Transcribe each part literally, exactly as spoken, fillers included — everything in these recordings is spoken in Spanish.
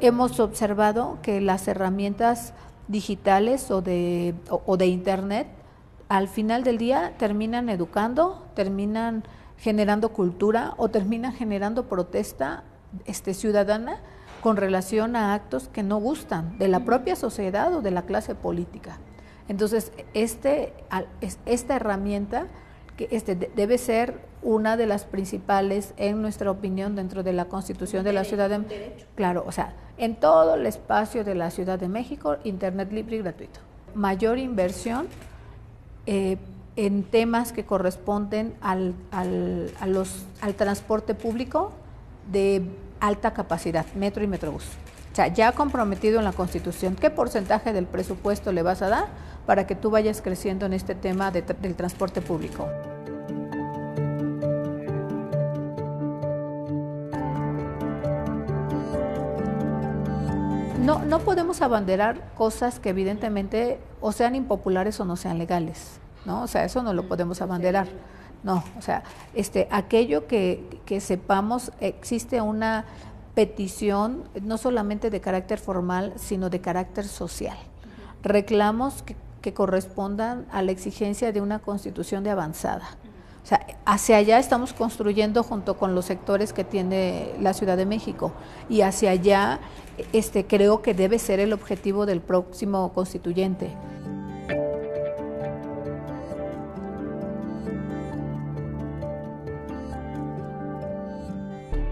hemos observado que las herramientas digitales o de, o, o de internet al final del día terminan educando, terminan generando cultura o terminan generando protesta este, ciudadana con relación a actos que no gustan de la propia sociedad o de la clase política. Entonces, este, esta herramienta que este, debe ser una de las principales, en nuestra opinión, dentro de la Constitución de la Ciudad de México. Claro, o sea, en todo el espacio de la Ciudad de México, internet libre y gratuito. Mayor inversión eh, en temas que corresponden al, al, a los, al transporte público de alta capacidad, metro y metrobús. O sea, ya comprometido en la Constitución, ¿qué porcentaje del presupuesto le vas a dar para que tú vayas creciendo en este tema de, del transporte público? No, no podemos abanderar cosas que evidentemente o sean impopulares o no sean legales, ¿no? O sea, eso no lo podemos abanderar, no. O sea, este, aquello que, que sepamos, existe una petición no solamente de carácter formal, sino de carácter social. Reclamos que, que correspondan a la exigencia de una Constitución de avanzada. O sea, hacia allá estamos construyendo junto con los sectores que tiene la Ciudad de México, y hacia allá este, creo que debe ser el objetivo del próximo constituyente.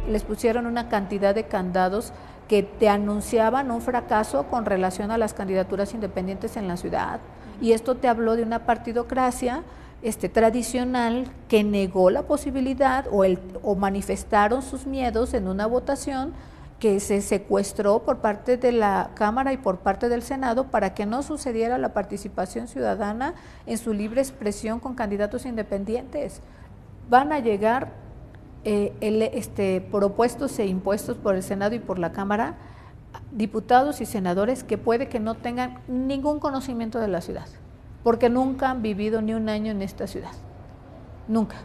Les pusieron una cantidad de candados que te anunciaban un fracaso con relación a las candidaturas independientes en la ciudad. Y esto te habló de una partidocracia este, tradicional que negó la posibilidad o, el, o manifestaron sus miedos en una votación que se secuestró por parte de la Cámara y por parte del Senado para que no sucediera la participación ciudadana en su libre expresión con candidatos independientes. Van a llegar Eh, el, este, propuestos e impuestos por el Senado y por la Cámara, diputados y senadores que puede que no tengan ningún conocimiento de la ciudad, porque nunca han vivido ni un año en esta ciudad, nunca.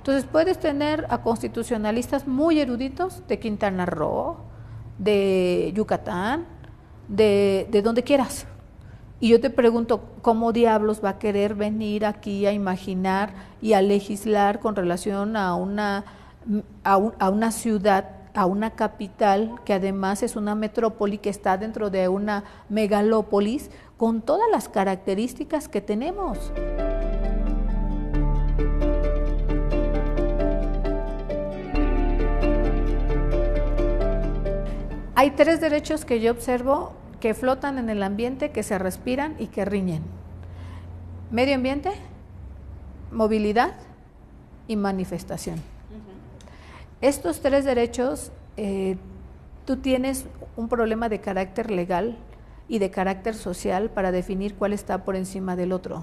Entonces puedes tener a constitucionalistas muy eruditos de Quintana Roo, de Yucatán, de, de donde quieras. Y yo te pregunto, ¿cómo diablos va a querer venir aquí a imaginar y a legislar con relación a una, a un, a una ciudad, a una capital, que además es una metrópoli que está dentro de una megalópolis, con todas las características que tenemos? Hay tres derechos que yo observo que flotan en el ambiente, que se respiran y que riñen: medio ambiente, movilidad y manifestación. Uh-huh. Estos tres derechos, eh, tú tienes un problema de carácter legal y de carácter social para definir cuál está por encima del otro.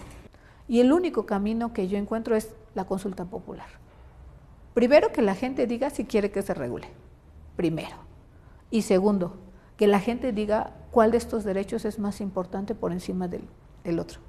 Y el único camino que yo encuentro es la consulta popular. Primero, que la gente diga si quiere que se regule, primero. Y segundo, que la gente diga cuál de estos derechos es más importante por encima del, del otro.